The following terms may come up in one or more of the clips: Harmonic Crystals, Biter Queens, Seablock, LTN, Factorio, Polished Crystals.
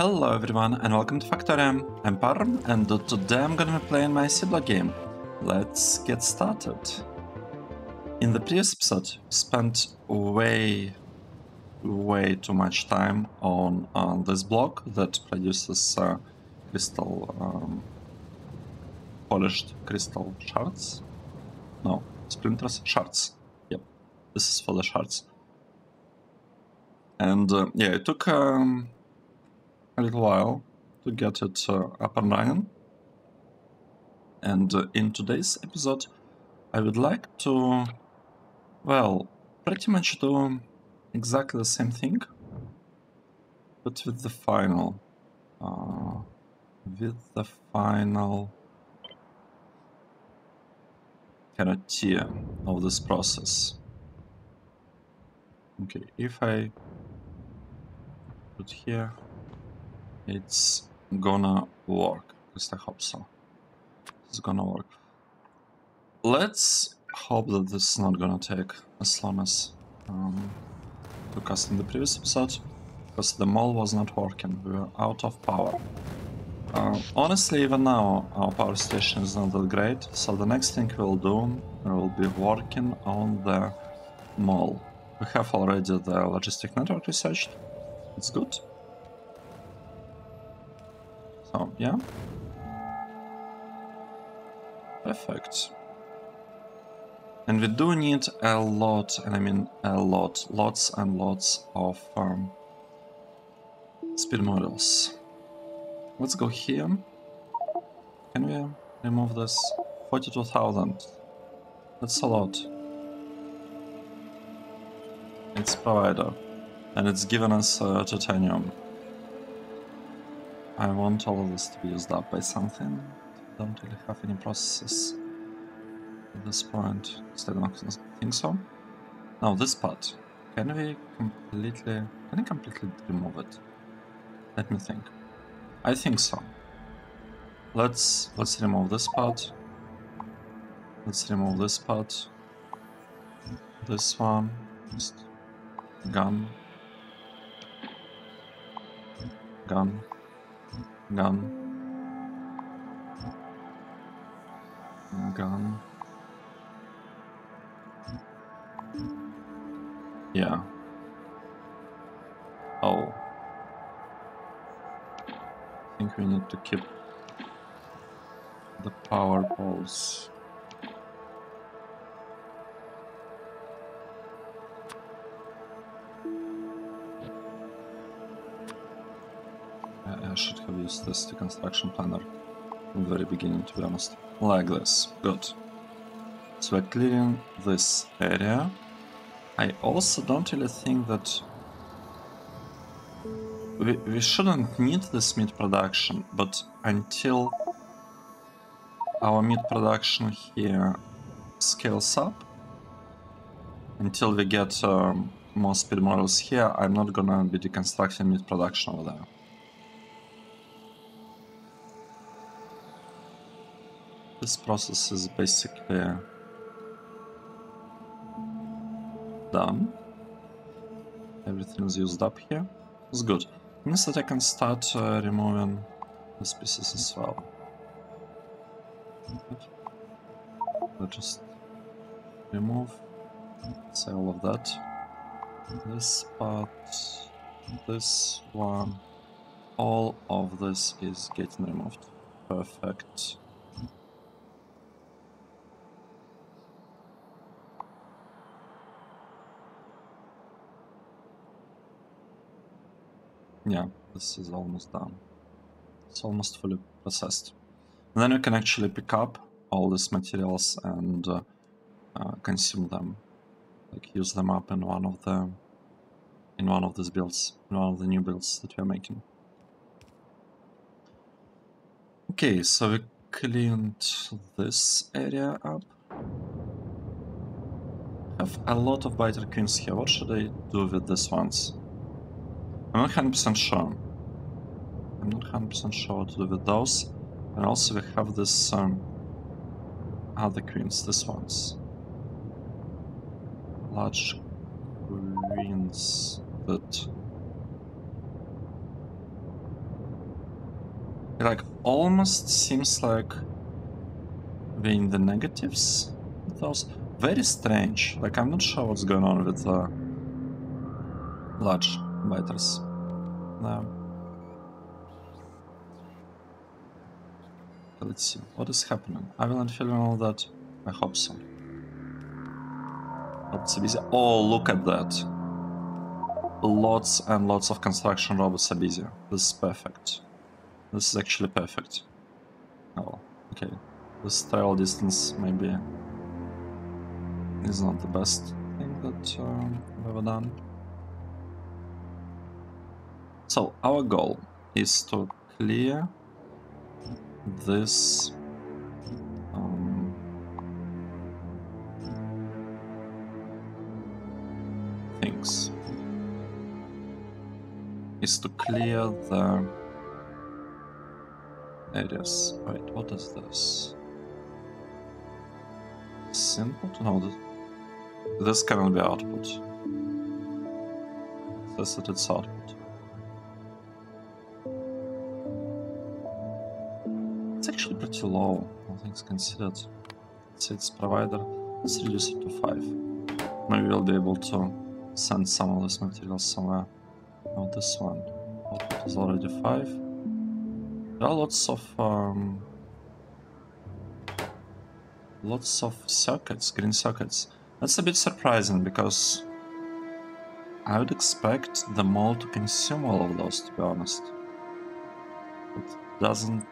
Hello everyone and welcome to Factorio. I'm Parm and today I'm gonna be playing my Seablock game. Let's get started. In the previous episode, we spent way too much time on this block that produces polished crystal shards. No, splinters? Shards. Yep, this is for the shards. And yeah, it took a little while to get it up and running, and in today's episode I would like to, well, pretty much do exactly the same thing, but with the final kind of tier of this process. Okay, if I put here, it's gonna work, at least I hope so. It's gonna work. Let's hope that this is not gonna take as long as we cast in the previous episode, because the mole was not working, we were out of power. Honestly, even now our power station is not that great, so the next thing we'll do, we'll be working on the mole. We have already the logistic network researched, it's good. So, yeah. Perfect. And we do need a lot, and I mean a lot, lots and lots of speed modules. Let's go here. Can we remove this? 42,000. That's a lot. It's provider. And it's given us titanium. I want all of this to be used up by something. I don't really have any processes at this point. So I don't think so. Now this part. Can I completely remove it? Let me think. I think so. Let's remove this part. Let's remove this part. This one. Just gun. Gun. Gun. Yeah. Oh. I think we need to keep the power poles. I should have used this deconstruction planner from the very beginning, to be honest. Like this. Good. So we're clearing this area. I also don't really think that we shouldn't need this meat production, but until our meat production here scales up, until we get more speed models here, I'm not gonna be deconstructing meat production over there. This process is basically done. Everything is used up here. It's good. It means that I can start removing these pieces as well. I'll just remove, say, all of that. This part, this one, all of this is getting removed. Perfect. Yeah, this is almost done. It's almost fully processed. And then you can actually pick up all these materials and consume them, like use them up in one of these builds, in one of the new builds that we are making. Okay, so we cleaned this area up. I have a lot of Biter Queens here. What should I do with these ones? I'm not 100% sure. I'm not 100% sure what to do with those. And also we have this other queens, these ones. Large queens that It like almost seems like we're in the negatives. Those very strange. Like I'm not sure what's going on with large biters. No. Let's see what is happening. I will not feel all that. I hope so. Hope it's busy. Oh, look at that! Lots and lots of construction robots are busy. This is perfect. This is actually perfect. Oh, okay. This travel distance maybe is not the best thing that we've ever done. So our goal is to clear this things is to clear the areas. Wait, what is this? Input? No, this cannot be output. It says that it's output. Actually pretty low, all things considered. Let's say it's provider, let's reduce it to 5. Maybe we'll be able to send some of this material somewhere. Not this one. Output is already 5. There are lots of circuits, green circuits. That's a bit surprising because I would expect the mole to consume all of those, to be honest. It doesn't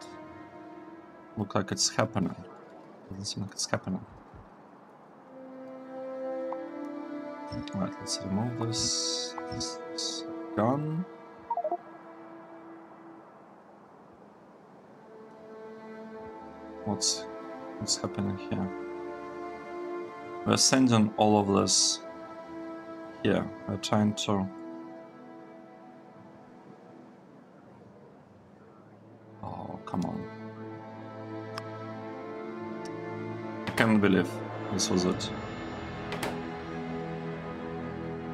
look like it's happening. Doesn't seem like it's happening. Alright, let's remove this. This is gone. What's happening here? We're sending all of this here. We're trying to. Oh, come on. I can't believe this was it.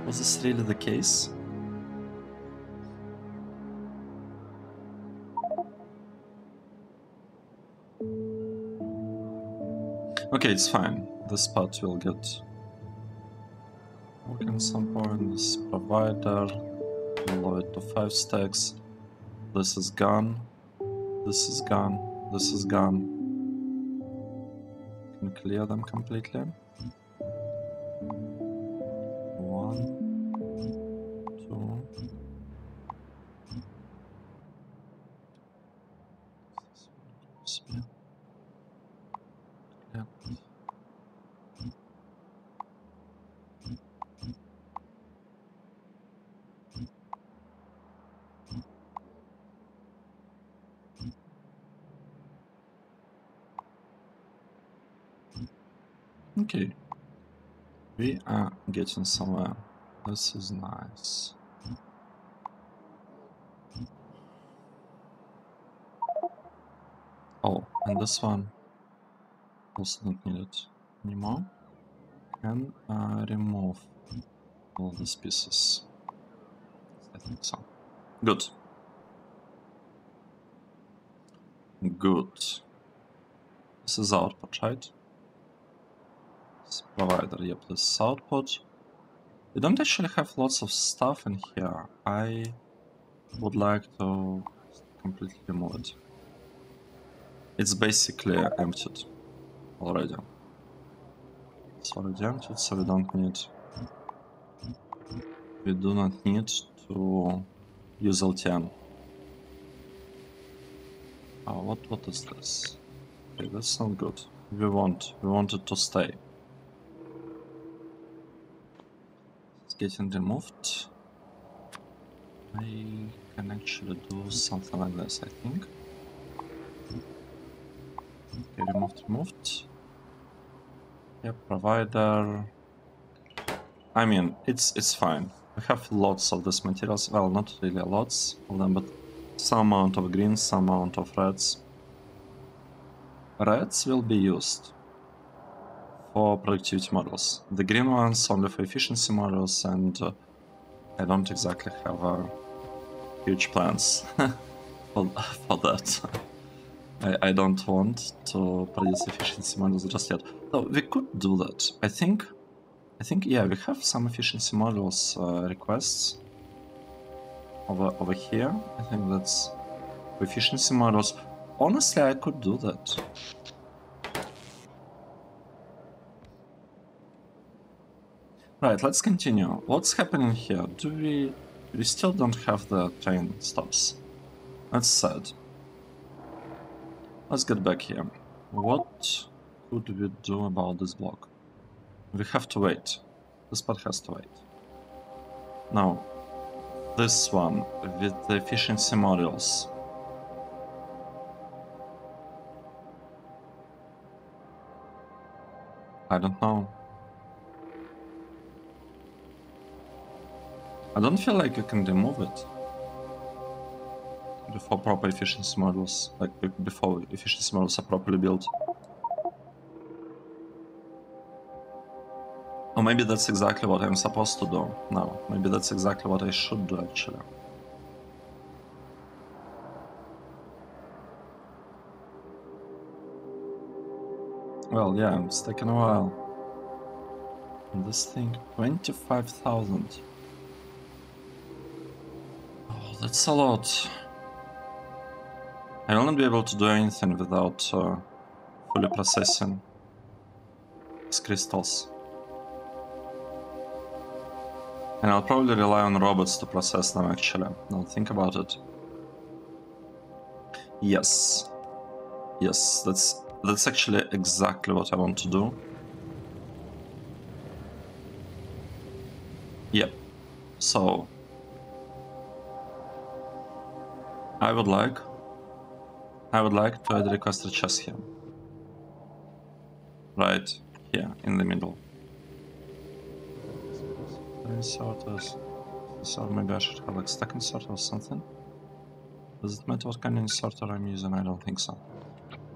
Was this really the case? Okay, it's fine. This part will get working at some point. This provider, allow it to 5 stacks. This is gone. This is gone. This is gone. Clear them completely. 1, 2. Yeah. Okay, we are getting somewhere. This is nice. Oh, and this one also don't need it anymore. Can I remove all these pieces? I think so. Good. Good. This is output, right? Provider, yep, this is output. We don't actually have lots of stuff in here. I would like to completely remove it. It's basically emptied already. It's already emptied, so we don't need. We do not need to use LTN. Oh, what is this? Okay, that's not good. We want it to stay. Getting removed. I can actually do something like this, I think. Okay, removed. Yeah, provider. I mean, it's fine. We have lots of these materials. Well, not really lots of them, but some amount of greens, some amount of reds. Reds will be used for productivity models. The green ones only for efficiency models, and I don't exactly have huge plans for that. I don't want to produce efficiency modules just yet. So we could do that. I think yeah, we have some efficiency modules requests over here. I think that's efficiency modules. Honestly, I could do that. Right, let's continue. What's happening here? We still don't have the train stops. That's sad. Let's get back here. What could we do about this block? We have to wait. This part has to wait. Now, this one with the efficiency modules. I don't know. I don't feel like you can remove it before proper efficiency models, like before efficiency models are properly built. Or maybe that's exactly what I'm supposed to do now. Maybe that's exactly what I should do actually. Well, yeah, it's taken a while. And this thing, 25,000. Oh, that's a lot. I will not be able to do anything without fully processing these crystals. And I'll probably rely on robots to process them actually. Now think about it. Yes. Yes, that's actually exactly what I want to do. Yep. So I would like to add requester chest here. Right here in the middle. Inserters. So maybe I should have like stack inserter or something. Does it matter what kind of inserter I'm using? I don't think so.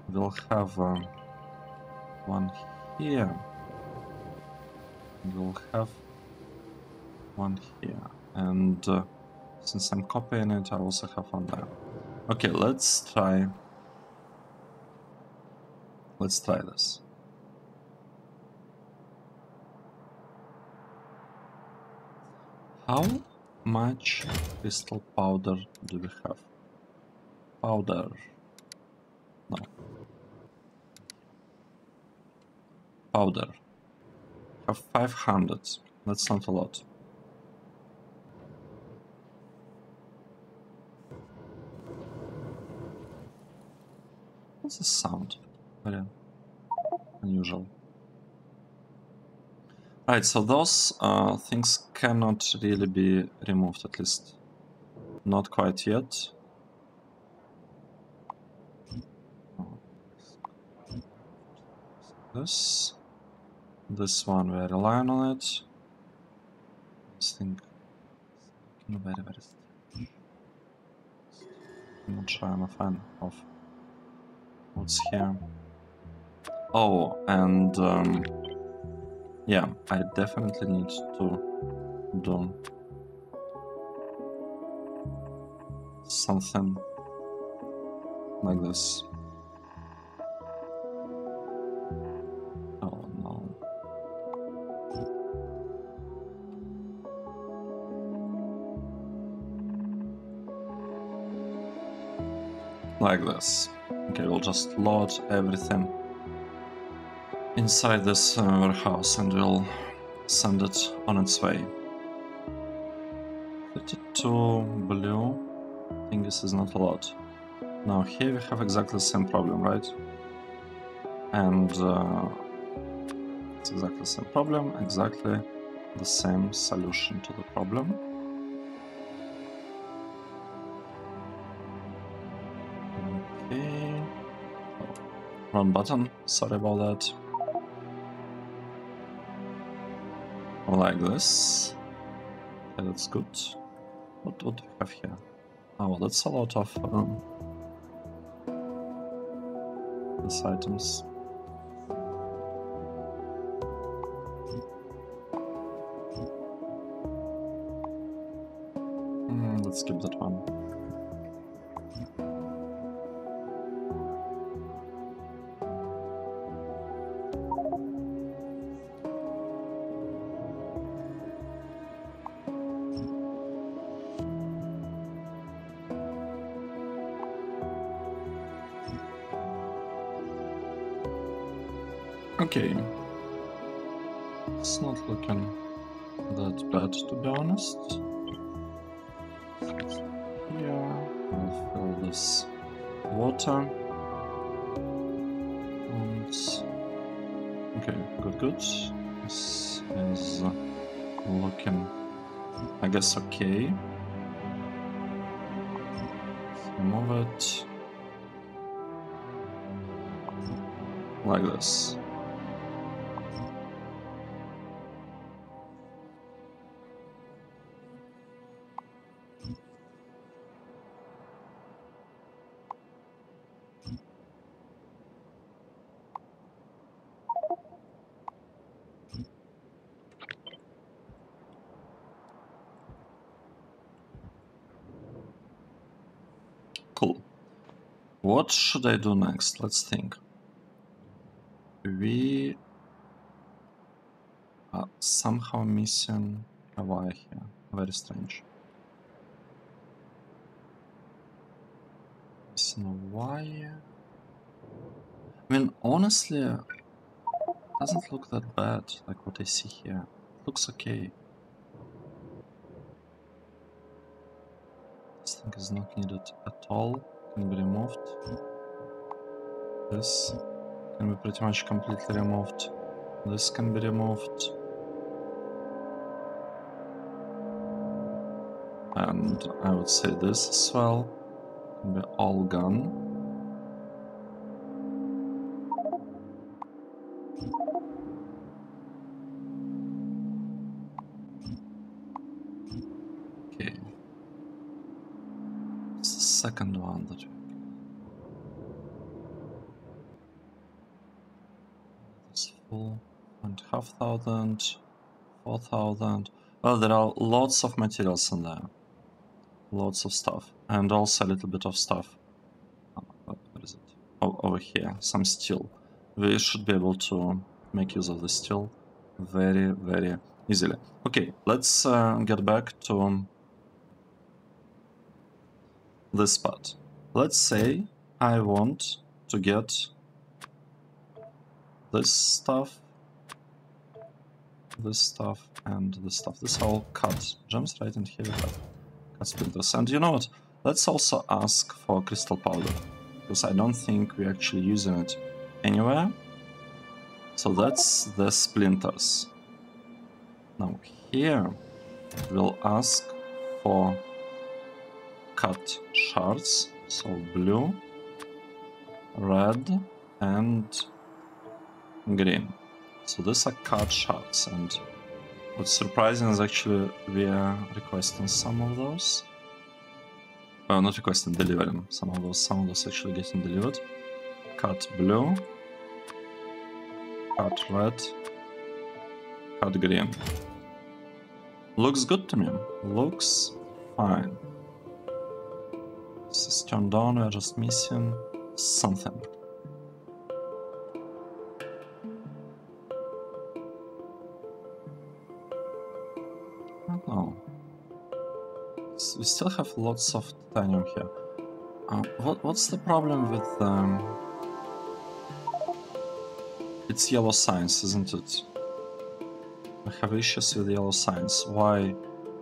We'll have one here. We'll have one here. And since I'm copying it, I also have one there. Okay, let's try this. How much crystal powder do we have? Powder. No. Powder. We have 500. That's not a lot. What's the sound? Very unusual. Right, so those things cannot really be removed, at least not quite yet. This one we're relying on it. This thing very I'm not sure I'm a fan of what's here. Oh, and yeah, I definitely need to do something like this. Oh no. Like this. Okay, we'll just load everything inside this warehouse and we'll send it on its way. 32 blue, I think this is not a lot. Now here we have exactly the same problem, right? And it's exactly the same problem, exactly the same solution to the problem. Okay, oh, wrong button, sorry about that. Like this. Okay, that's good. What do we have here? Oh, well, that's a lot of these items. Let's skip that one. Okay. It's not looking that bad, to be honest. Yeah, I'll fill this water. And okay, good. This is looking, I guess, okay. Move it like this. What should I do next? Let's think. We are somehow missing a wire here. Very strange. Missing a wire. I mean, honestly, it doesn't look that bad, like what I see here. It looks okay. This thing is not needed at all. Can be removed. This can be pretty much completely removed. This can be removed. And I would say this as well. Can be all gone. Okay. It's the second one that we and 5,000, 4,000. Well, there are lots of materials in there, lots of stuff, and also a little bit of stuff. Where is it? Oh, over here, some steel. We should be able to make use of the steel very, very easily. Okay, let's get back to this part. Let's say I want to get this stuff, and this stuff. This all cut gems right in here. Cut splinters. And you know what? Let's also ask for crystal powder, because I don't think we're actually using it anywhere. So that's the splinters. Now here we'll ask for cut shards. So blue, red, and green. So these are cut shards, and what's surprising is actually we are requesting some of those. Well, not requesting, delivering some of those. Some of those actually getting delivered. Cut blue, cut red, cut green. Looks good to me. Looks fine. This is turned on. We're just missing something. We still have lots of titanium here. What's the problem with it's yellow science, isn't it? We have issues with yellow science. Why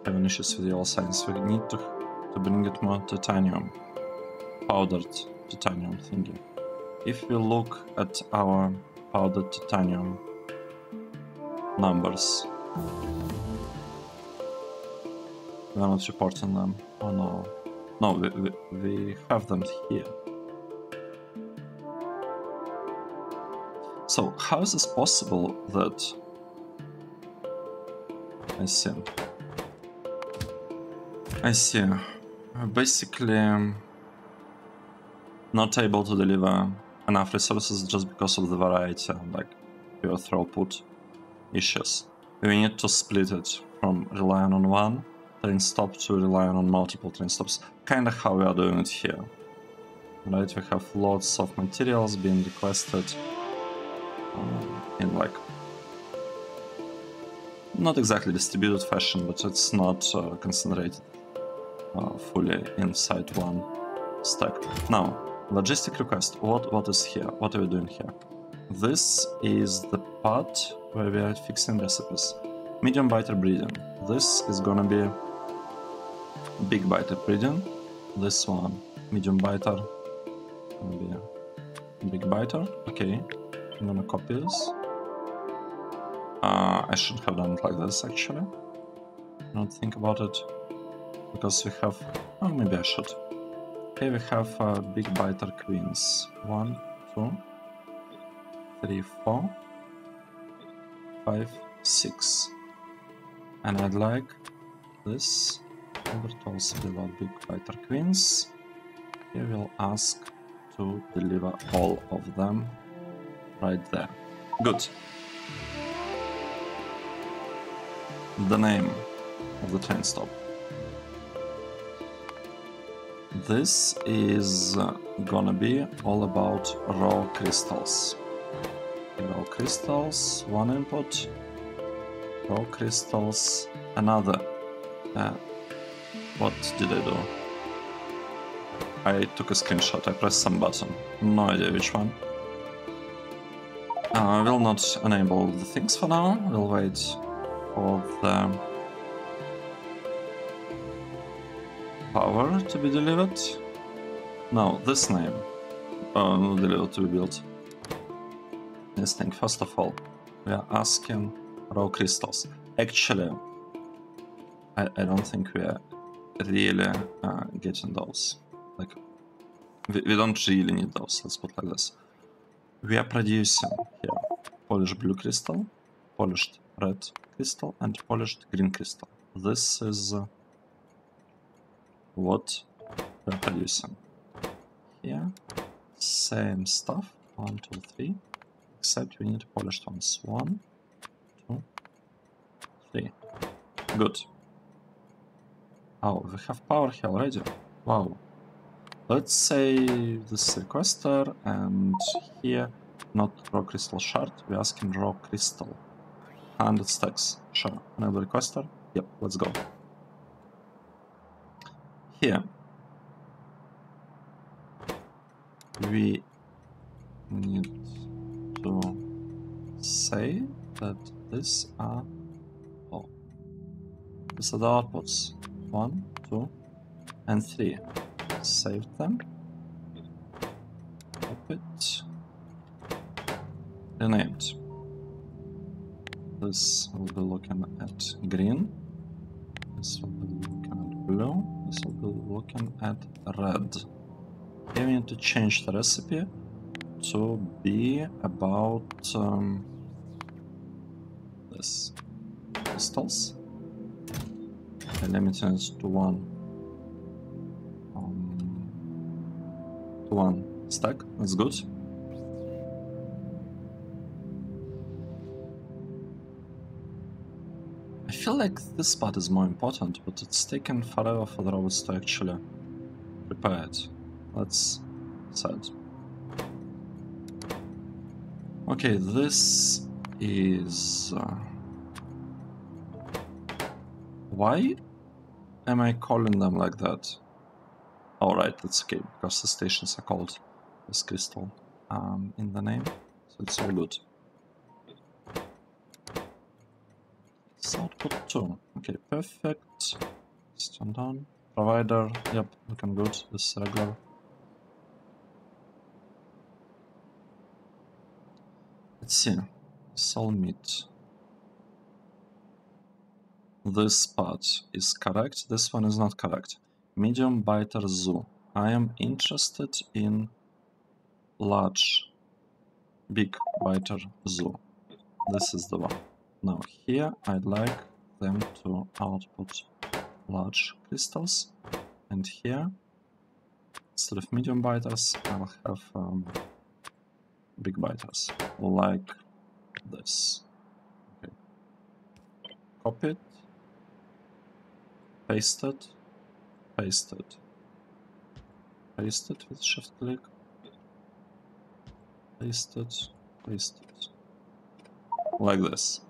having issues with yellow science? We need to bring it more titanium. Powdered titanium thingy. If we look at our powdered titanium numbers, we're not reporting them. Oh no. No, we have them here. So, how is this possible that... I see. We're basically not able to deliver enough resources just because of the variety, like pure throughput issues. We need to split it from relying on one train stop to relying on multiple train stops, kind of how we are doing it here, right? We have lots of materials being requested in, like, not exactly distributed fashion, but it's not concentrated fully inside one stack. Now, logistic request. What is here? What are we doing here? This is the part where we are fixing recipes. Medium biter breeding. This is gonna be big biter breeding. This one, medium biter, gonna be a big biter. Okay, I'm gonna copy this. I should have done it like this actually. Don't think about it, because we have. Oh, maybe I should. Okay, we have big biter queens. 1, 2, 3, 4, 5, 6. And I'd like this over to also deliver big biter queens. Here we'll ask to deliver all of them right there. Good. The name of the train stop. This is gonna be all about raw crystals. Raw crystals, one input. Raw crystals, another. What did I do? I took a screenshot, I pressed some button. No idea which one. I will not enable the things for now. We'll wait for the power to be delivered. No, this name. Not delivered, to be built. This thing, first of all, we are asking raw crystals. Actually, I don't think we are really getting those. Like, we don't really need those, let's put it like this. We are producing here polished blue crystal, polished red crystal, and polished green crystal. This is what we're producing. Here, same stuff. 1, 2, 3. Except we need polished ones. 1, 2, 3. Good. Oh, we have power here already. Wow. Let's say this requester, and here, not raw crystal shard. We're asking raw crystal. 100 stacks. Sure. Another requester. Yep. Let's go. Here we need to say that these are all. These are the outputs. 1, 2, and 3. Save them. Copy it. Renamed. This will be looking at green. This will be looking at blue. This will be looking at red. Here we need to change the recipe to be about this crystals. Okay, limiting it to one stack. That's good. I feel like this part is more important, but it's taken forever for the robots to actually prepare it. That's sad. Okay, this is... Why am I calling them like that? Alright, that's okay, because the stations are called this crystal in the name, so it's all good. Output 2. Okay, perfect. Stand down. Provider. Yep, looking good. This is regular. Let's see. Soul meat. This part is correct. This one is not correct. Medium biter zoo. I am interested in large, big biter zoo. This is the one. Now here I'd like them to output large crystals, and here instead of medium biters I'll have big biters like this. Okay. Copy it, paste it, paste it, paste it with shift click, paste it, paste it, like this.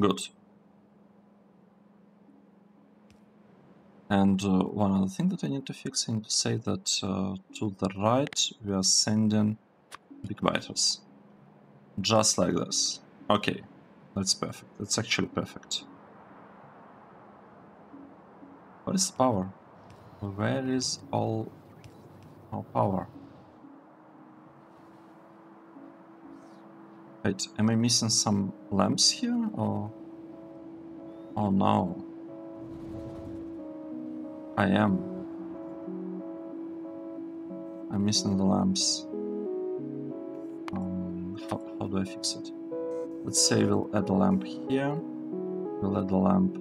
Good. And one other thing that I need to fix is to say that to the right we are sending big biters. Just like this. Okay, that's perfect. That's actually perfect. What is the power? Where is all our power? Wait, am I missing some lamps here? Or... oh no. I am. I'm missing the lamps. How do I fix it? Let's say we'll add a lamp here. We'll add a lamp.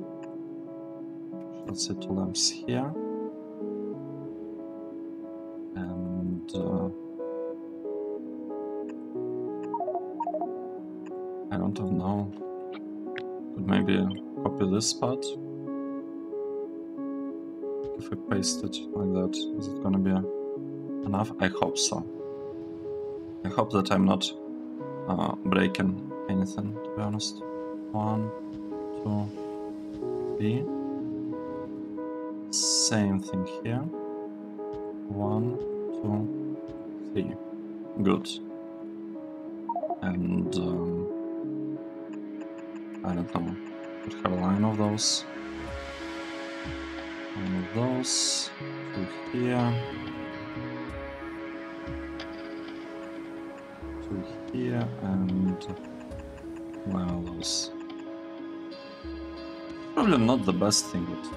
Let's say 2 lamps here. And... I don't know. But maybe copy this part. If I paste it like that, is it gonna be enough? I hope so. I hope that I'm not breaking anything, to be honest. 1, 2, 3. Same thing here. 1, 2, 3. Good. And I don't know. Could have a line of those. One of those, 2 here, 2 here, and 1 of those. Probably not the best thing, but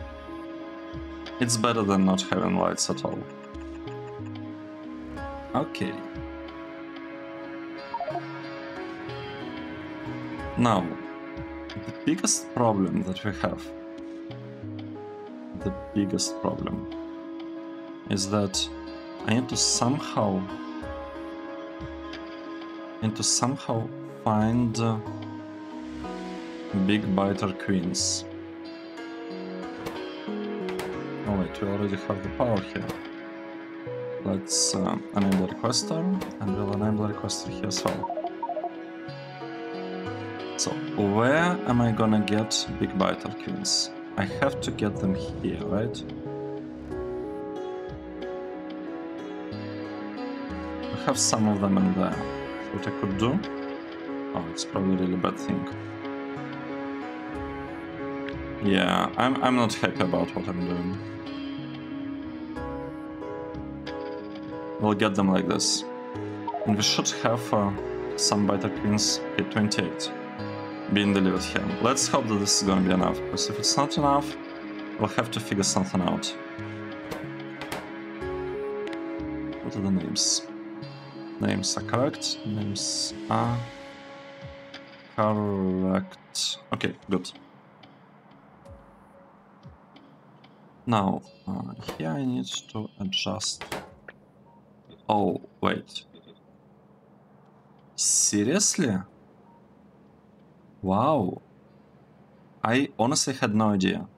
it's better than not having lights at all. Okay. Now, the biggest problem that we have, the biggest problem is that I need to somehow find big biter queens. Oh wait, we already have the power here. Let's enable the requester, and we'll enable the requester here as well. So where am I gonna get big biter queens? I have to get them here, right? I have some of them in there. So what I could do? Oh, it's probably a really bad thing. Yeah, I'm not happy about what I'm doing. We'll get them like this. And we should have some biter queens at 28. Being delivered here. Let's hope that this is gonna be enough, because if it's not enough, we'll have to figure something out. What are the names? Names are correct. Names are correct. Okay, good. Now, here I need to adjust... oh, wait. Seriously? Wow, I honestly had no idea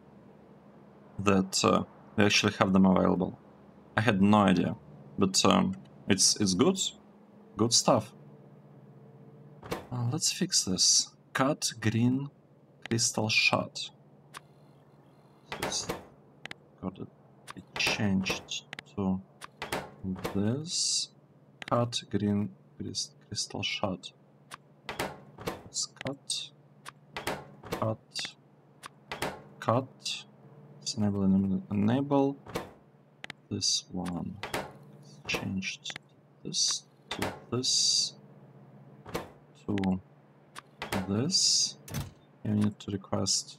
that we actually have them available. I had no idea, but it's good, good stuff. Let's fix this. Cut green crystal shot. Got it. It changed to this. Cut green crystal shot. Let's cut. Cut, cut, let's enable, enable, this one, let's change this, to this, to this, and you need to request,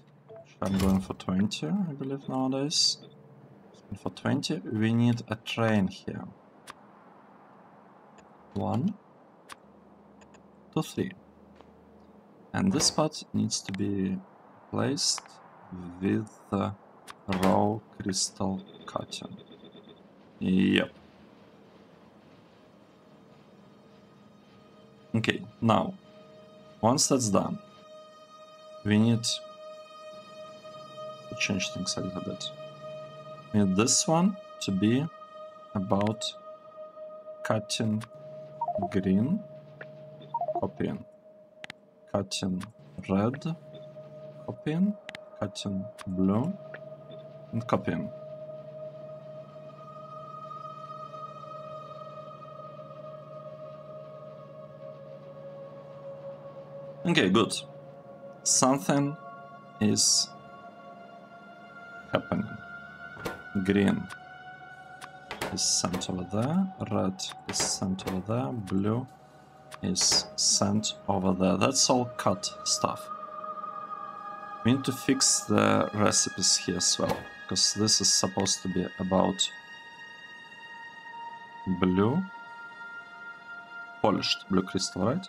I'm going for 20, I believe nowadays, and for 20, we need a train here, 1, 2, 3. And this part needs to be placed with the raw crystal cutting. Yep. Okay, now, once that's done, we need to change things a little bit. We need this one to be about cutting green, copying. Cutting red, copying, cutting blue, and copying. Okay, good. Something is happening. Green is sent over there, red is sent over there, blue is sent over there. That's all cut stuff. We need to fix the recipes here as well, because this is supposed to be about blue, polished blue crystal, right?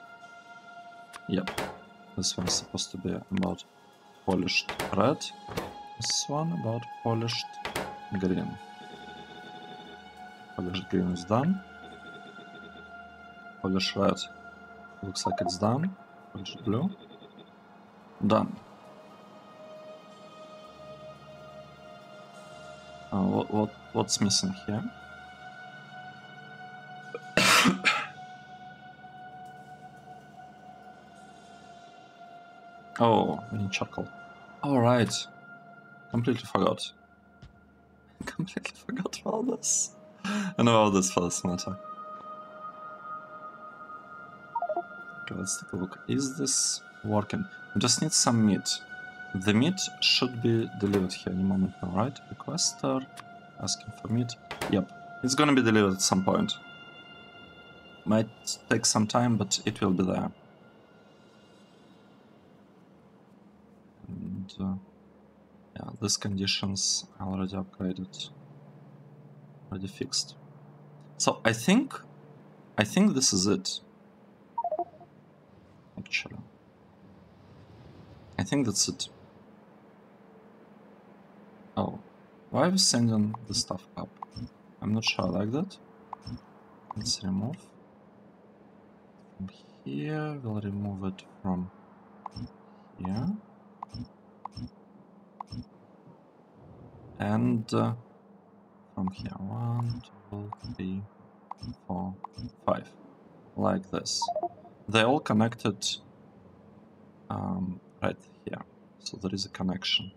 Yep, this one is supposed to be about polished red, this one about polished green. Polished green is done. Polished red looks like it's done. Polished blue, done. What's missing here? Oh, we need charcoal. Alright. Completely forgot. Completely forgot about this. And about this for this matter. Okay, let's take a look. Is this working? We just need some meat. The meat should be delivered here any moment now, right? Requester, asking for meat. Yep, it's gonna be delivered at some point. Might take some time, but it will be there. And yeah, these conditions are already upgraded, already fixed. So I think this is it. Actually, I think that's it. Oh, why are we sending the stuff up? I'm not sure I like that. Let's remove. From here, we'll remove it from here. And from here, 1, 2, 3, 4, 5. Like this. They're all connected right here. So there is a connection.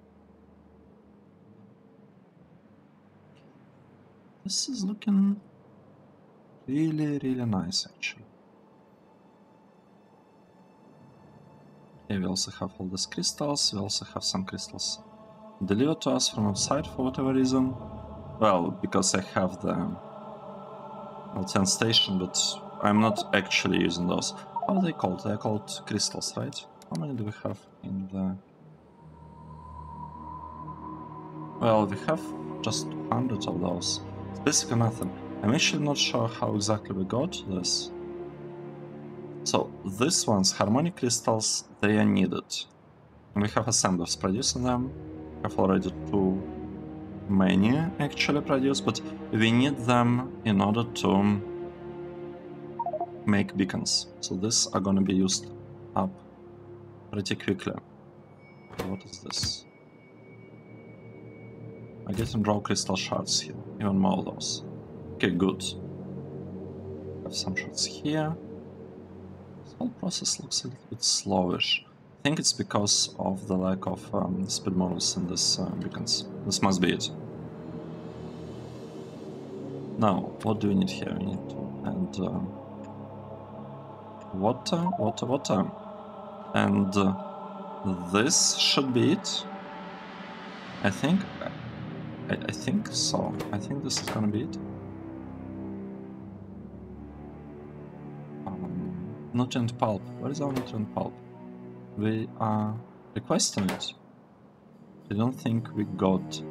This is looking really, really nice, actually. Here we also have all these crystals. We also have some crystals delivered to us from outside for whatever reason. Well, because I have the LTN station, but I'm not actually using those. How are they called? They're called crystals, right? How many do we have in the... Well, we have just hundreds of those. It's basically nothing. I'm actually not sure how exactly we got this. So, these ones, harmonic crystals, they are needed. And we have assemblers producing them. We have already too many actually produced, but we need them in order to make beacons. So, these are gonna be used up pretty quickly. What is this? I get and draw crystal shards here, even more of those. Okay, good. Have some shards here. This whole process looks a little bit slowish. I think it's because of the lack of speed models in these beacons. This must be it. Now, what do we need here? We need to add water. And this should be it. I think so. I think this is gonna be it. Nutrient pulp. Where is our nutrient pulp? We are requesting it. I don't think we got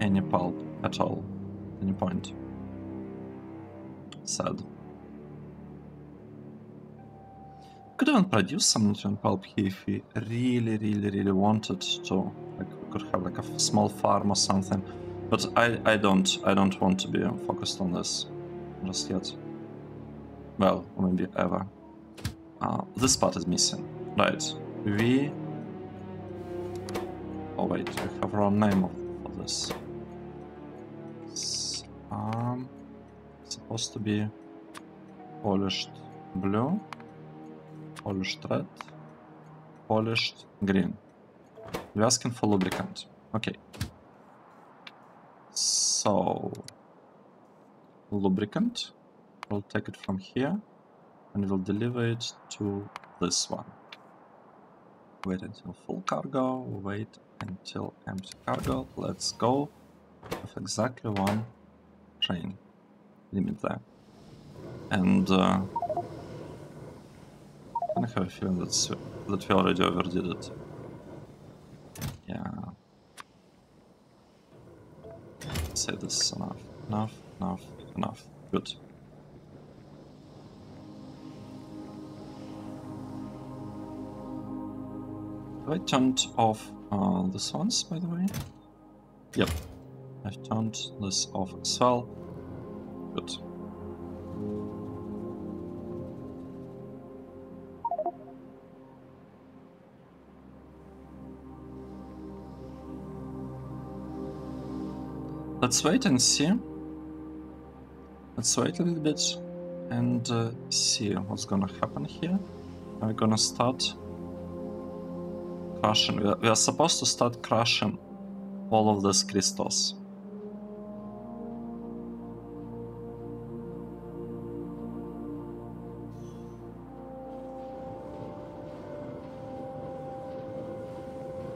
any pulp at all. At any point. Sad. Could even produce some nutrient pulp here if we really, really, really wanted to. Like we could have like a small farm or something. But I don't want to be focused on this just yet. Well, maybe ever. This part is missing, right? We. Oh wait, we have wrong name for this. It's, supposed to be polished blue, polished red, polished green. We're asking for lubricant. Okay. So, lubricant, we'll take it from here and we'll deliver it to this one. wait until full cargo, wait until empty cargo. Let's go with exactly one train limit there. And I have a feeling that we already overdid it. Yeah. I'd say this is enough. Enough, enough, enough. Good. Have I turned off this ones, by the way? Yep. I've turned this off as well. Good. Let's wait and see. Let's wait a little bit and see what's gonna happen here. We're gonna start crushing. We are supposed to start crushing all of these crystals.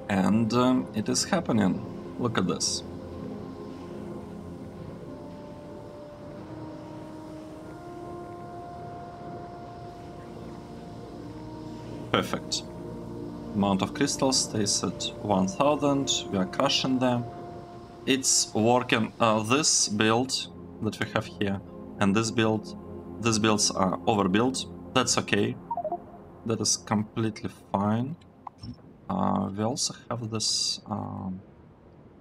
And it is happening. Look at this. Perfect. Amount of crystals stays at 1000. We are crushing them. It's working. This build that we have here and these builds are overbuilt. That's okay. That is completely fine. We also have this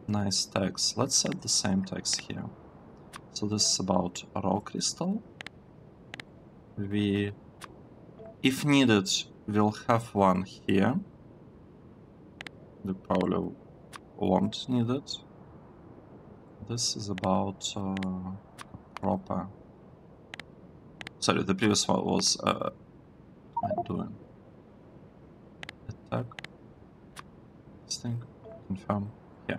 nice tags. Let's set the same tags here. So this is about raw crystal. We, if needed, we'll have one here. We probably won't need it. This is about proper. Sorry, the previous one was. What am I doing? Attack. This thing. Confirm. Yeah.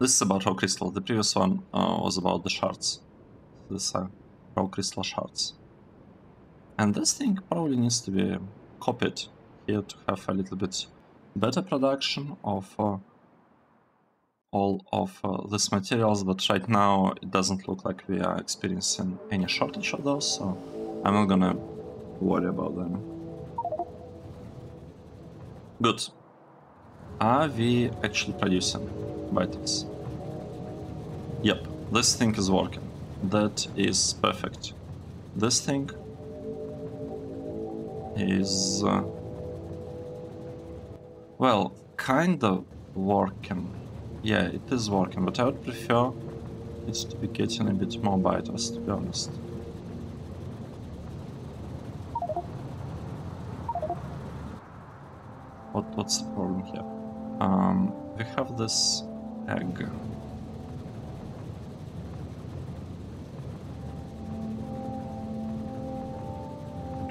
This is about raw crystal. The previous one was about the shards. So these are raw crystal shards. And this thing probably needs to be copied here to have a little bit better production of all of these materials, but right now it doesn't look like we are experiencing any shortage of those, so I'm not gonna worry about them. Good. Are we actually producing biters? Yep, this thing is working. That is perfect. This thing is well, kind of working. Yeah, it is working, but I would prefer it to be getting a bit more biters, to be honest. What's the problem here? We have this egg. And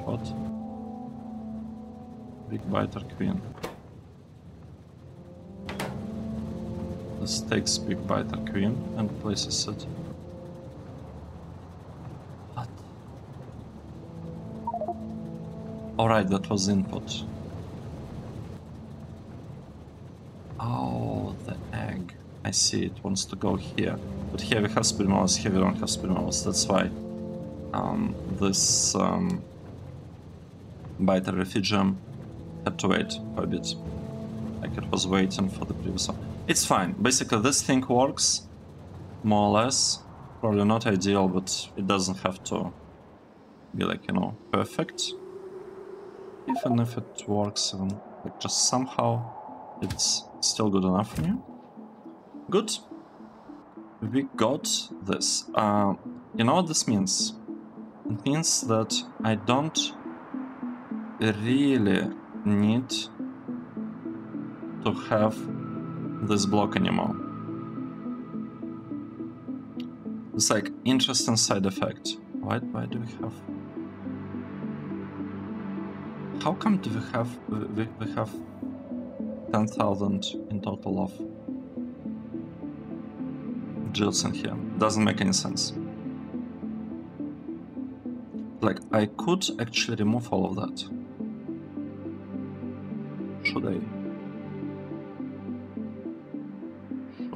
what? Big Biter Queen. This takes Big Biter Queen and places it. What? Alright, that was input. Oh, the egg. I see, it wants to go here. But here we have spinels, here we don't have spinels. That's why this Biter Refugium had to wait for a bit, like it was waiting for the previous one. It's fine. Basically, this thing works, more or less. Probably not ideal, but it doesn't have to be, like, you know, perfect. Even if it works, even, like, just somehow, it's still good enough for me. Good. We got this. You know what this means? It means that I don't really need to have this block anymore. It's like interesting side effect. Why do we have? How come do we have we have 10,000 in total of drills in here? Doesn't make any sense. Like I could actually remove all of that. today.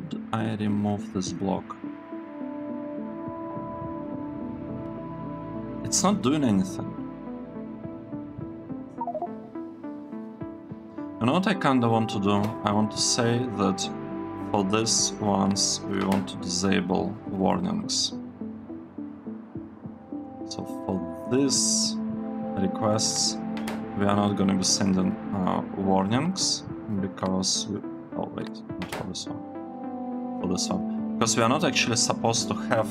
Should I remove this block? It's not doing anything. You know what I kinda want to do? I want to say that for this ones we want to disable warnings. So for this requests we are not gonna be sending warnings because we, oh wait, not for this one. For this one. Because we are not actually supposed to have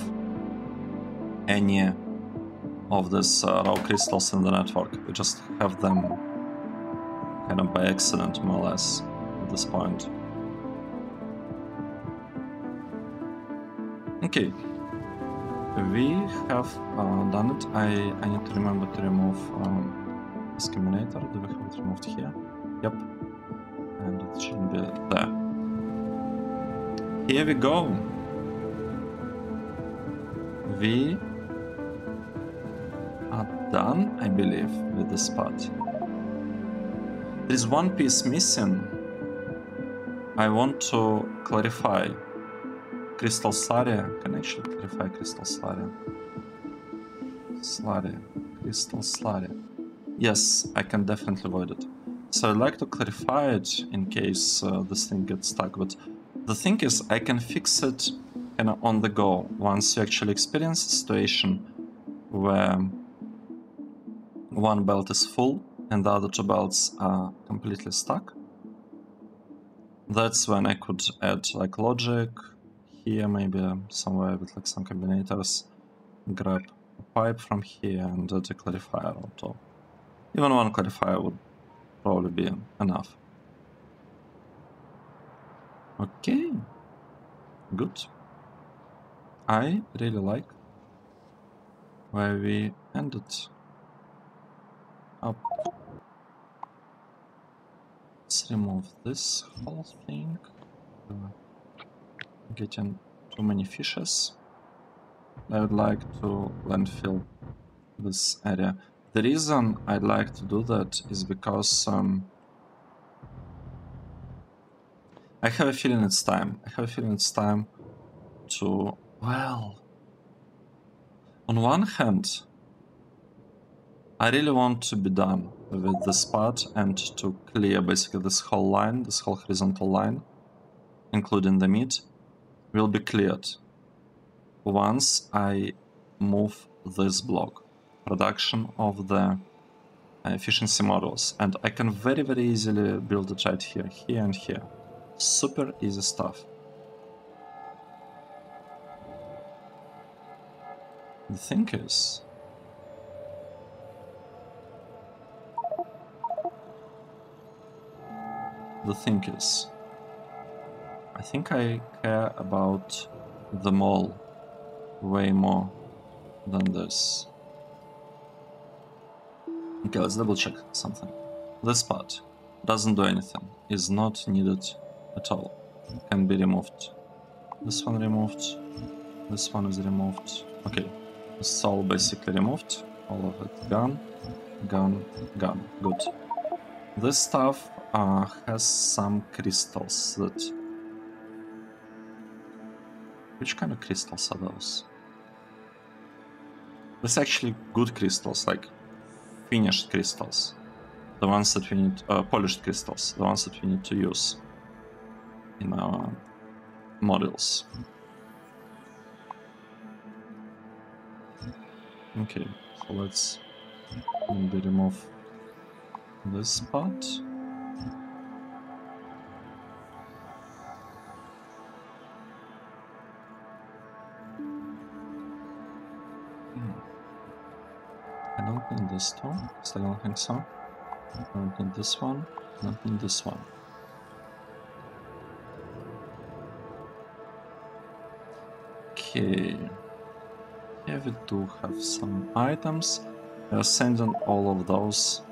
any of these raw crystals in the network. We just have them kind of by accident, more or less, at this point. Okay, we have done it. I need to remember to remove discriminator. Do we have it removed here? Yep, and it should be there. Here we go. We done, I believe, with this part. There is one piece missing. I want to clarify crystal slurry. Can I actually clarify crystal slurry? Crystal slurry. Yes, I can definitely void it. So I'd like to clarify it in case this thing gets stuck. But the thing is, I can fix it kinda on the go once you actually experience a situation where one belt is full and the other two belts are completely stuck. That's when I could add like logic here, maybe somewhere with like some combinators, grab a pipe from here and add a clarifier on top. Even one clarifier would probably be enough. Okay, good. I really like where we ended up. Let's remove this whole thing. Getting too many fishes. I would like to landfill this area. The reason I'd like to do that is because I have a feeling it's time. To, well, on one hand, I really want to be done with this part and to clear basically this whole line, this whole horizontal line, including the mid, will be cleared once I move this block, production of the efficiency models. And I can very easily build it right here, and here. Super easy stuff. The thing is, I think I care about the mall way more than this. Okay, let's double check something. This part doesn't do anything, is not needed at all, can be removed. This one removed, this one is removed. Okay, it's all basically removed, all of it gone, gone, good. This stuff has some crystals that... Which kind of crystals are those? That's actually good crystals, like finished crystals. The ones that we need... polished crystals. The ones that we need to use in our models. Okay, so let's maybe remove this part. I don't need this too, because I don't think so. I don't need this one, I don't need this one. Okay. Here we do have some items. We are sending all of those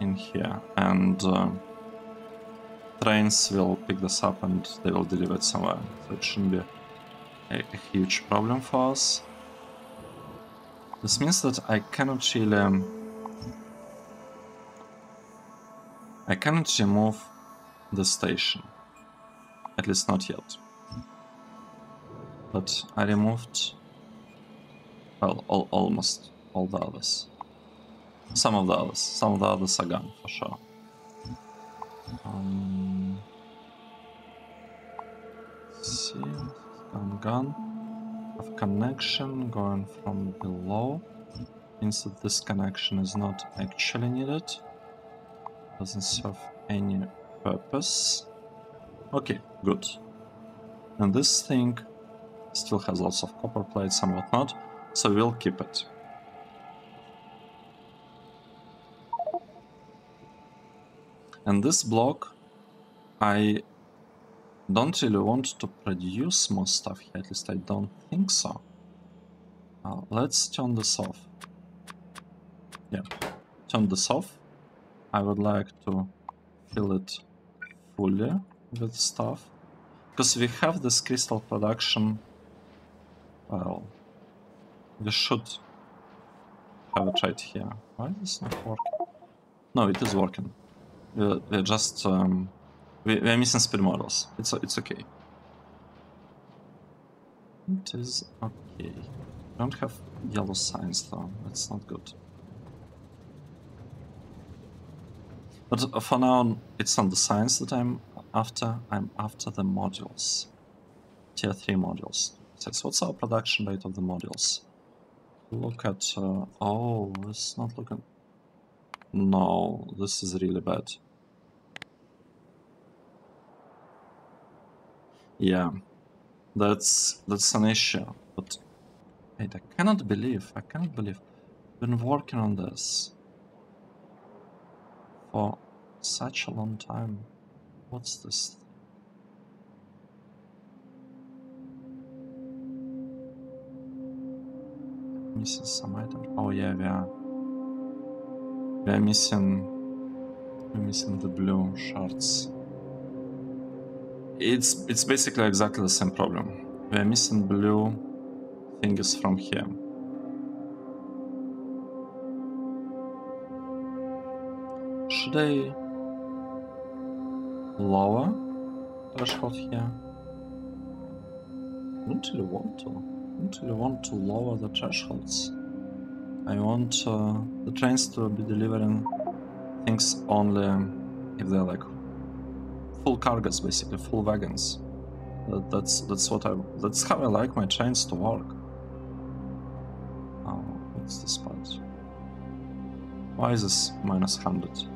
in here, and trains will pick this up and they will deliver it somewhere. So it shouldn't be a huge problem for us. This means that I cannot really I cannot remove the station, at least not yet. But I removed, well, almost all the others. Some of the others are gone for sure. Let's see, I'm gone. Have connection going from below. Means that this connection is not actually needed. Doesn't serve any purpose. Okay, good. And this thing still has lots of copper plates and whatnot, so we'll keep it. And this block, I don't really want to produce more stuff here, at least I don't think so. Let's turn this off. Yeah, turn this off. I would like to fill it fully with stuff, because we have this crystal production. Well, we should have it right here. Why is this not working? No, it is working. We're just we're missing speed models. It's okay. It is okay. I don't have yellow signs though. That's not good. But for now, it's not the signs that I'm after. I'm after the modules, tier 3 modules. It says, what's our production rate of the modules? Look at oh, it's not looking. No, this is really bad. Yeah, that's an issue. But wait, I cannot believe I've been working on this for such a long time. What's this? Missing some item. Oh yeah, we are. We're missing the blue shards. It's basically exactly the same problem. We're missing blue fingers from here. Should I lower threshold here? I don't really want to. I don't really want to lower the thresholds. I want the trains to be delivering things only if they're like full cargos, basically full wagons. That's how I like my trains to work. Oh, what's this part? Why is this -100?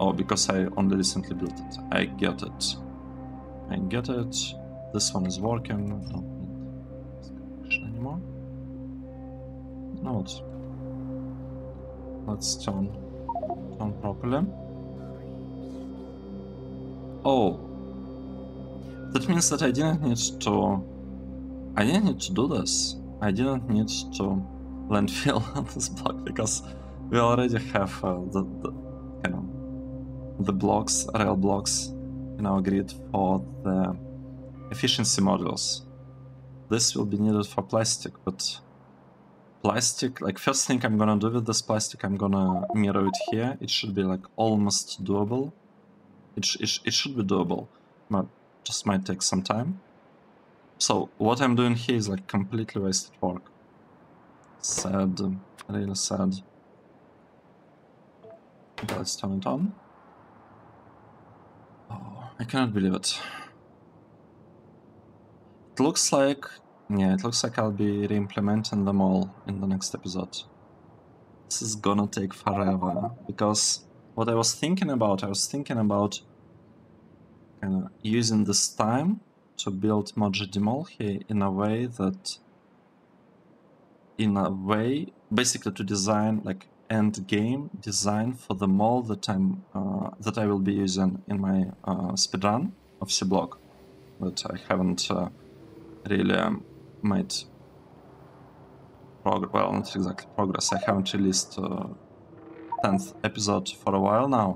Oh, because I only recently built it. I get it. I get it. This one is working. I don't need this connection anymore. No, what? Let's turn properly. Oh, that means that I didn't need to do this. I didn't need to landfill this block, because we already have the blocks, rail blocks in our grid for the efficiency modules. This will be needed for plastic, but plastic, like, first thing I'm gonna do with this plastic, I'm gonna mirror it here. It should be like almost doable. It should be doable, but just might take some time. So what I'm doing here is like completely wasted work. Sad, really sad. Okay, let's turn it on. Oh, I cannot believe it. It looks like, yeah, it looks like I'll be re-implementing them all in the next episode. This is gonna take forever, because what I was thinking about kind of using this time to build MojiDemol here in a way, basically to design like end game design for the mall that I will be using in my speedrun of Seablock, but I haven't really made progress. Well, not exactly progress. I haven't released 10th episode for a while now.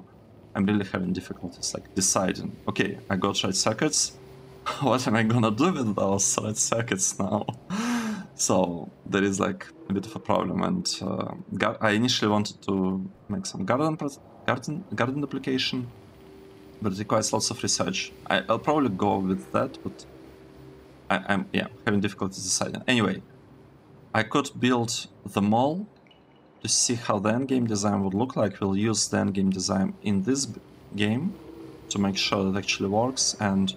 I'm really having difficulties like deciding. Okay, I got red circuits. What am I gonna do with those red circuits now? So there is like a bit of a problem, and I initially wanted to make some garden duplication, but requires lots of research. I'll probably go with that, but I'm having difficulties deciding. Anyway, I could build the mall to see how the endgame design would look like. We'll use the endgame design in this game to make sure that it actually works, and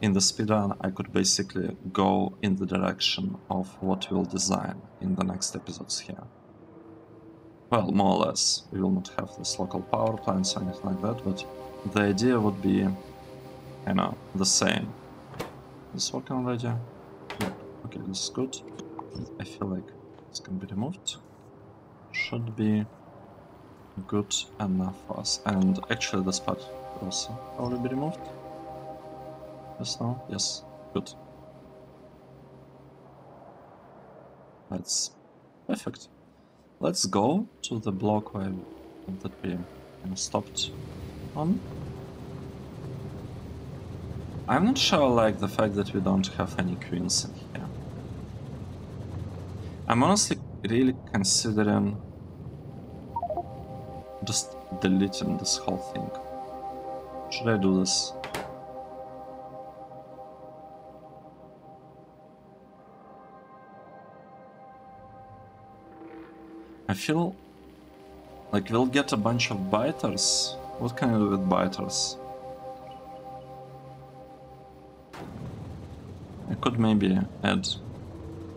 in the speedrun I could basically go in the direction of what we'll design in the next episodes here. Well, more or less, we will not have this local power plants or anything like that, but the idea would be, you know, the same. Is this working already? Yeah, okay, this is good. I feel like this can be removed. Should be good enough for us. And actually this part also already be removed. Yes, no? Yes, good. That's perfect. Let's go to the block where that we stopped on. I'm not sure I like the fact that we don't have any queens in here. I'm honestly really considering just deleting this whole thing. Should I do this? I feel like we'll get a bunch of biters. What can I do with biters? I could maybe add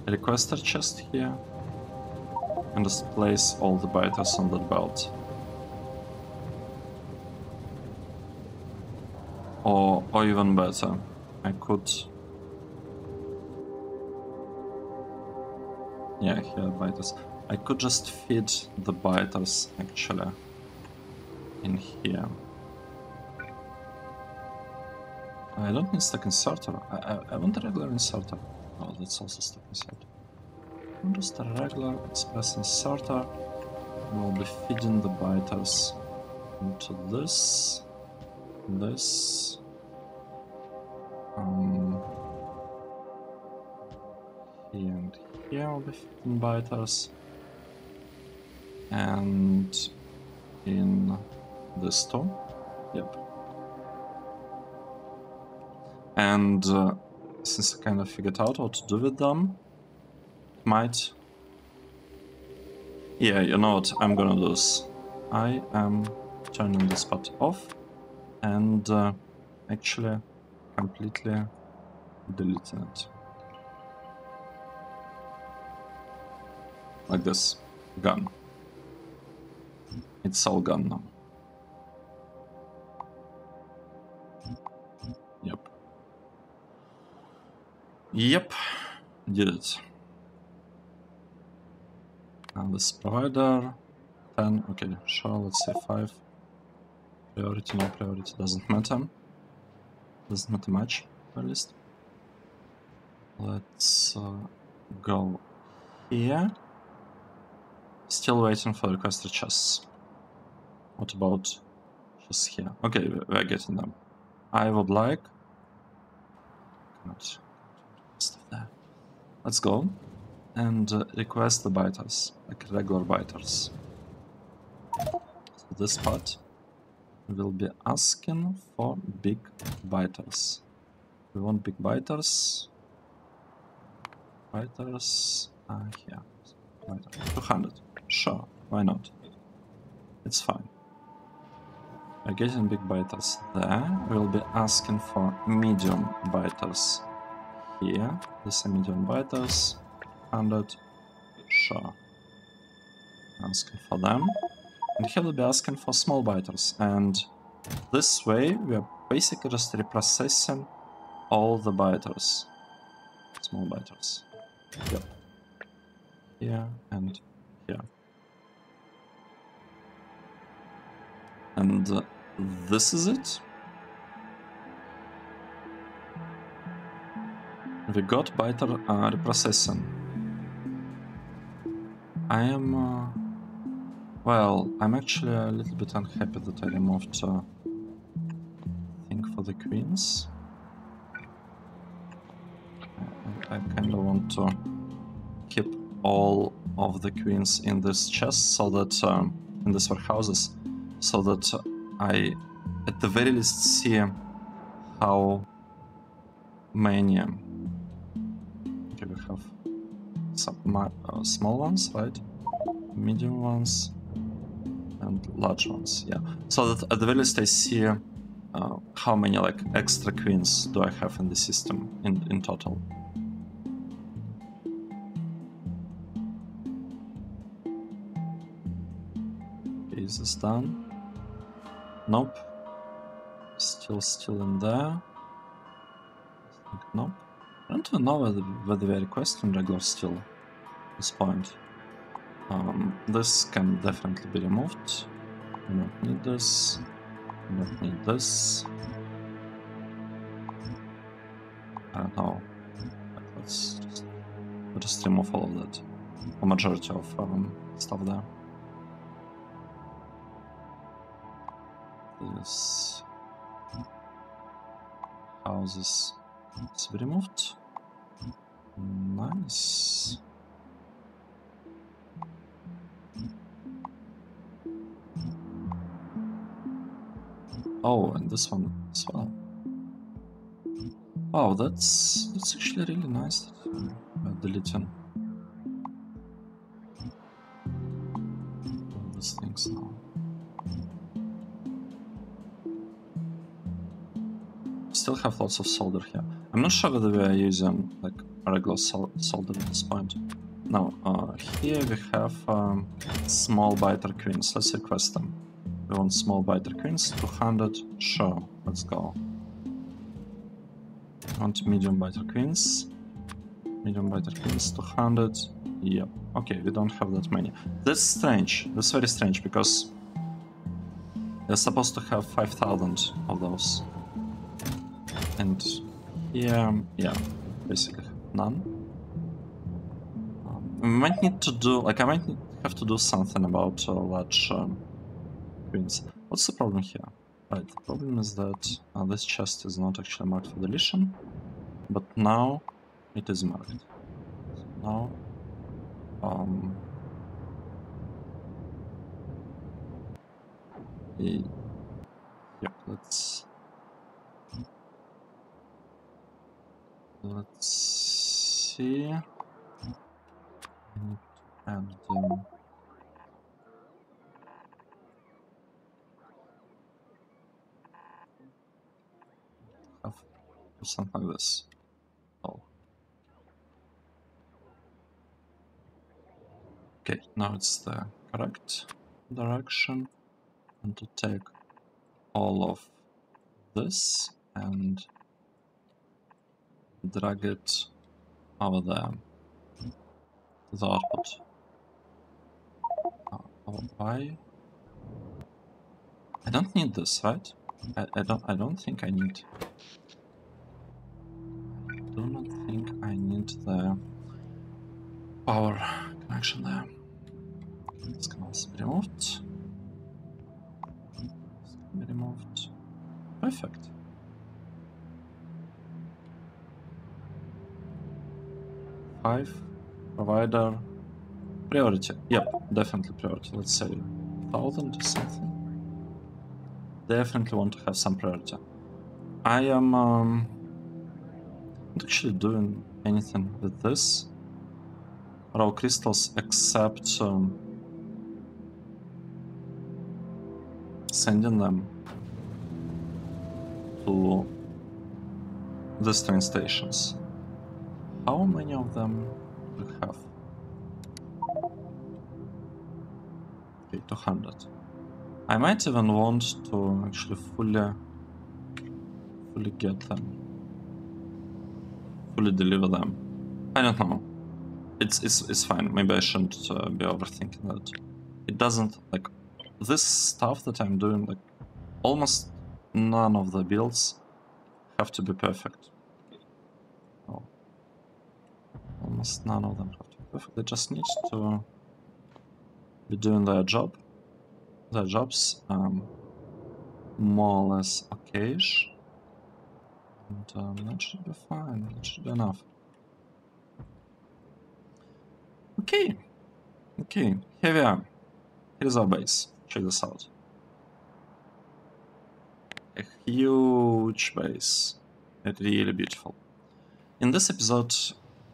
a requester chest here and just place all the biters on that belt. Or even better, I could... Yeah, here are biters. I could just feed the biters actually in here. I don't need stack inserter. I want a regular inserter. Oh, that's also stack inserter. I'm just a regular express inserter. We'll be feeding the biters into this, this, here and here. I'll be feeding biters. And in this too, yep. And since I kind of figured out what to do with them, might... Yeah, you know what, I'm gonna do this. I am turning this part off and actually completely deleting it. Like this, gone. It's all gone now. Yep. Yep. Did it. And this provider... 10. Okay, sure, let's say 5. Priority, no priority. Doesn't matter. Doesn't matter much, at least. Let's go here. Still waiting for the requester chests. What about just here? Okay, we're getting them. I would like... Let's go and request the biters, like regular biters. So this part will be asking for big biters. We want big biters. Biters are here. 200. Sure, why not? It's fine. We're getting big biters there. We'll be asking for medium biters here. These are medium biters. 100. Sure. Asking for them. And here we'll be asking for small biters. And this way we are basically just reprocessing all the biters. Small biters. Yep. Here and here. And this is it. We got biter reprocessing. I am... well, I'm actually a little bit unhappy that I removed thing for the queens. I kind of want to keep all of the queens in this chest so that... in these warehouses. So that I at the very least see how many. Okay, we have some small ones, right? Medium ones and large ones, yeah. So that at the very least I see how many like extra queens do I have in the system in total. Is this done? Nope. Still in there. Nope. I don't know whether we are requesting regular still at this point. This can definitely be removed. We don't need this. We don't need this. I don't know. Let's just remove all of that. The majority of stuff there. This houses to be removed. Nice. Oh, and this one as well. Oh, that's actually really nice. Deleting all these things now. Still have lots of solder here. I'm not sure whether we are using like regular solder at this point. Now here we have small biter queens. Let's request them. We want small biter queens, 200. Sure, let's go. I want medium biter queens. Medium biter queens, 200. Yep. Okay, we don't have that many. That's strange. That's very strange because they're supposed to have 5,000 of those. And yeah, basically none. We might need to do, like, I might have to do something about large queens. What's the problem here? Right, the problem is that this chest is not actually marked for deletion, but now it is marked. So now, yep, Let's see. I need to add them. Something like this. Oh. Okay, now it's the correct direction. And to take all of this and drag it over there to the output. Why? I don't need this, right? I don't think I need. I do not think I need the power connection there. This can also be removed. This can be removed. Perfect. Provider priority. Yep, definitely priority. Let's say 1,000 or something. Definitely want to have some priority. I am not actually doing anything with this raw crystals except sending them to these train stations. How many of them do we have? Okay, 200. I might even want to actually fully get them. Fully deliver them. I don't know. It's fine. Maybe I shouldn't be overthinking that. It doesn't, like, this stuff that I'm doing, like, almost none of the builds have to be perfect. Almost none of them have to be perfect. They just need to be doing their job, their jobs, more or less okayish. And that should be fine. That should be enough. Okay. Okay. Here we are. Here's our base. Check this out. huge base. It's really beautiful. In this episode,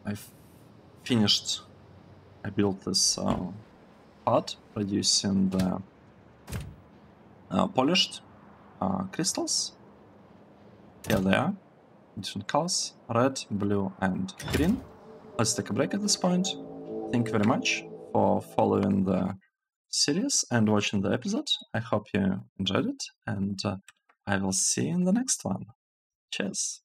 I've finished. I built this pot producing the polished crystals. Here they are, different colors, red, blue and green. Let's take a break at this point. Thank you very much for following the series and watching the episode. I hope you enjoyed it, and I will see you in the next one. Cheers!